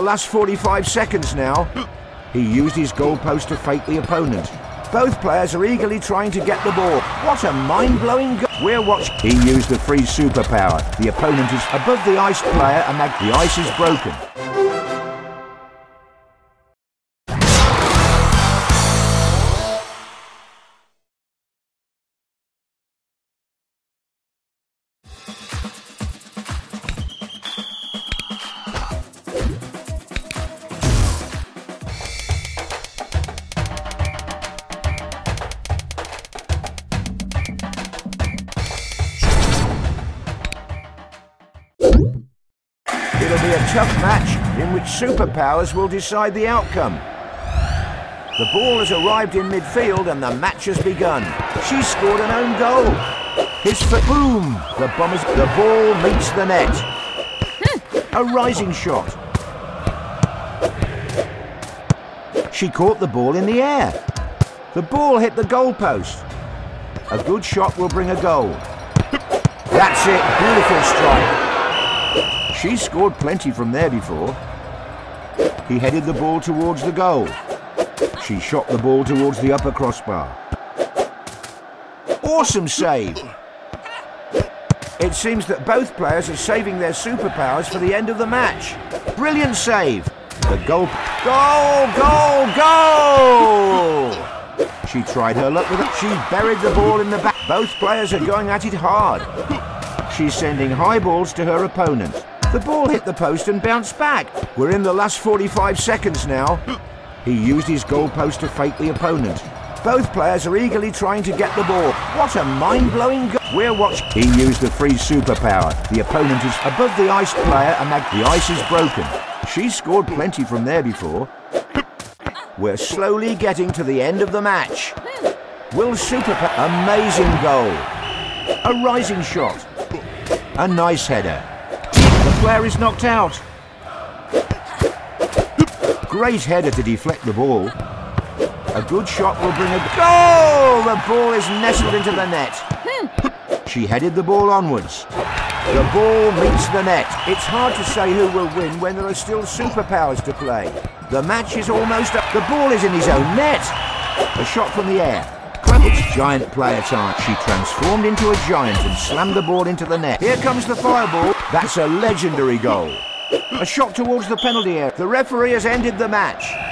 The last 45 seconds now. He used his goalpost to fake the opponent. Both players are eagerly trying to get the ball. What a mind-blowing goal. We're watching. He used the free superpower. The opponent is above the ice player and the ice is broken. It'll be a tough match in which superpowers will decide the outcome. The ball has arrived in midfield and the match has begun. She scored an own goal. His foot, boom! The Bombers, the ball meets the net. A rising shot. She caught the ball in the air. The ball hit the goalpost. A good shot will bring a goal. That's it, beautiful strike. She scored plenty from there before. He headed the ball towards the goal. She shot the ball towards the upper crossbar. Awesome save. It seems that both players are saving their superpowers for the end of the match. Brilliant save. The goal. Goal! Goal! Goal! She tried her luck with it. She buried the ball in the back. Both players are going at it hard. She's sending high balls to her opponent. The ball hit the post and bounced back. We're in the last 45 seconds now. He used his goalpost to fake the opponent. Both players are eagerly trying to get the ball. What a mind-blowing goal. We're watching. He used the free superpower. The opponent is above the ice player and the ice is broken. She scored plenty from there before. We're slowly getting to the end of the match. Will superpower... Amazing goal. A rising shot. A nice header. The player is knocked out. Great header to deflect the ball. A good shot will bring a goal! The ball is nestled into the net. She headed the ball onwards. The ball meets the net. It's hard to say who will win when there are still superpowers to play. The match is almost up. The ball is in his own net. A shot from the air. It's giant player time. She transformed into a giant and slammed the ball into the net. Here comes the fireball. That's a legendary goal. A shot towards the penalty area. The referee has ended the match.